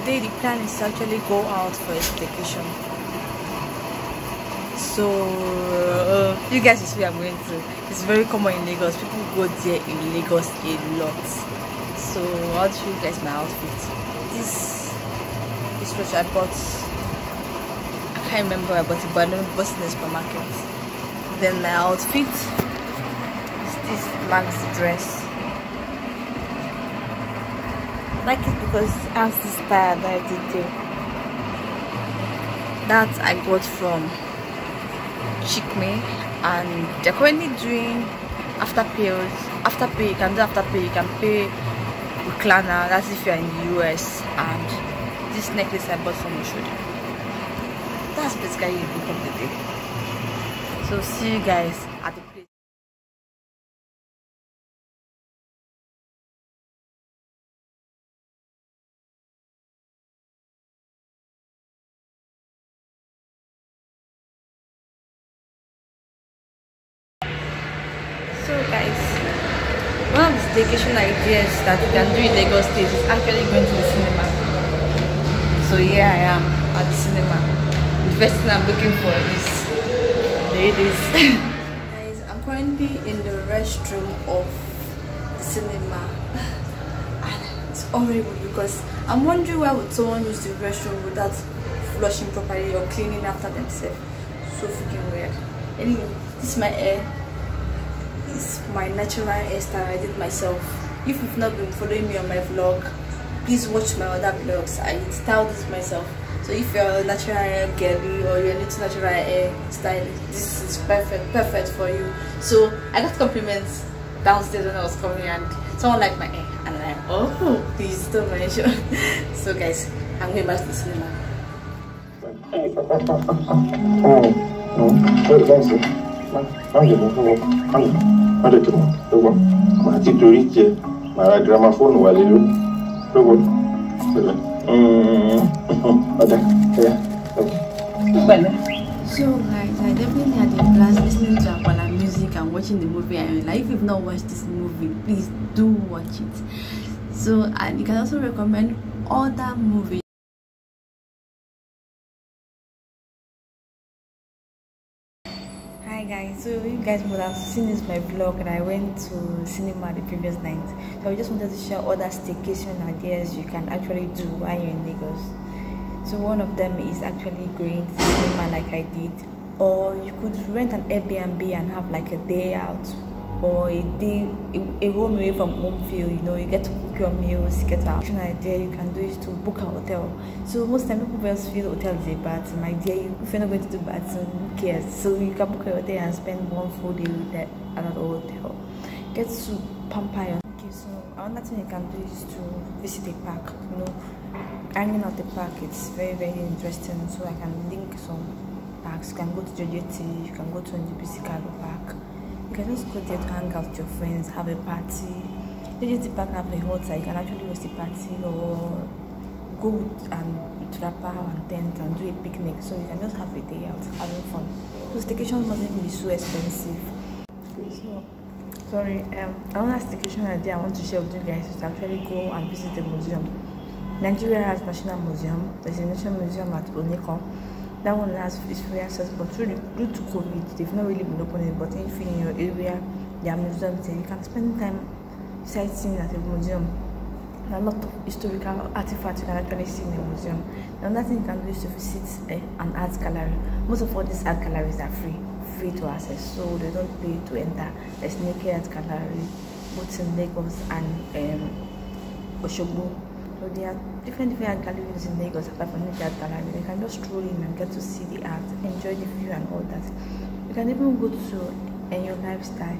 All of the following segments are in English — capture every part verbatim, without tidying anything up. today the plan is to actually go out for a staycation. So uh, you guys will see I'm going to. It's very common in Lagos. People go there in Lagos a lot. So I'll show you guys my outfit. This is what I bought. I can't remember I bought it, but I don't bought it in the supermarket. Then my outfit is this Max dress. I like it because I'm inspired by the day. That I got from Chikme, and they're currently doing after pay. After pay, you can do after pay. You can pay with Klarna. That's if you're in the U S. And this necklace I bought from Ushodi. That's basically the look of the day. So see you guys at the place. So guys, one of the staycation ideas that you can do in Lagos State is actually going to the cinema. So here I am at the cinema. The first thing I'm looking for is ladies. Guys, I'm currently in the restroom of the cinema, and it's horrible because I'm wondering why would someone use the restroom without flushing properly or cleaning after themselves. So freaking weird. Anyway, this is my hair. It's my natural hairstyle I did myself. If you've not been following me on my vlog, please watch my other vlogs. I styled this myself. So if you're a natural hair girly or you're into natural hair style, this is perfect, perfect for you. So I got compliments downstairs when I was coming, and someone liked my hair, and I'm like, oh, please don't mention. So guys, I'm going back to the cinema. I think to reach my gramophone while you look. So, guys, I definitely had a blast listening to Apollo music and watching the movie. I mean, like, if you've not watched this movie, please do watch it. So, and you can also recommend other movies. Hi guys, so you guys would have seen this my vlog, and I went to cinema the previous night. So I just wanted to share other staycation ideas you can actually do while you're in Lagos. So one of them is actually going to cinema like I did, or you could rent an Airbnb and have like a day out or a day a, a home away from home feel. You know, you get to cook your meals, you get an action idea you can do is to book a hotel. So most time people just feel hotel is a bath. My dear, if you're not going to do baths, who cares? So you can book a hotel and spend one full day with that another hotel. Get to Pompeii. Okay, so another thing you can do is to visit a park. You know, hanging out the park, it's very very interesting. So I can link some parks. You can go to Jojeti, you can go to N J P C Park. You can just go there to hang out with your friends, have a party. You just park have a hot side, you can actually host a party or go and to the power and tent and do a picnic. So you can just have a day out having fun. So staycation mustn't be so expensive. So, sorry, um, another staycation idea I want to share with you guys is to actually go and visit the museum. Nigeria has National Museum. There's a National Museum at Oniko. That one has is free access, but through the, due to COVID, they've not really been opening. But if you're in your area, there are museums there. You can spend time sightseeing at the museum. And a lot of historical artifacts you can actually see in the museum. Another thing you can do is to visit eh, an art gallery. Most of all these art galleries are free, free to access, so they don't pay to enter. There's Naked Art Gallery, both in Lagos and um, Oshobu. So there are different different galleries in Lagos apart from the art gallery. You can just stroll in and get to see the art, enjoy the view and all that. You can even go to your lifestyle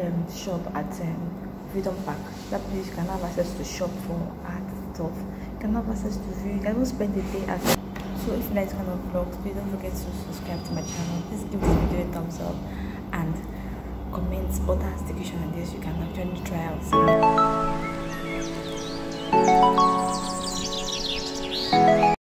um, shop at um, Freedom Park. That place you can have access to shop for art stuff. You can have access to view. You can even spend the day at. So if you like kind of vlogs, please don't forget to subscribe to my channel. Please give this video a thumbs up and comment other staycation ideas you can actually try out. Thank you.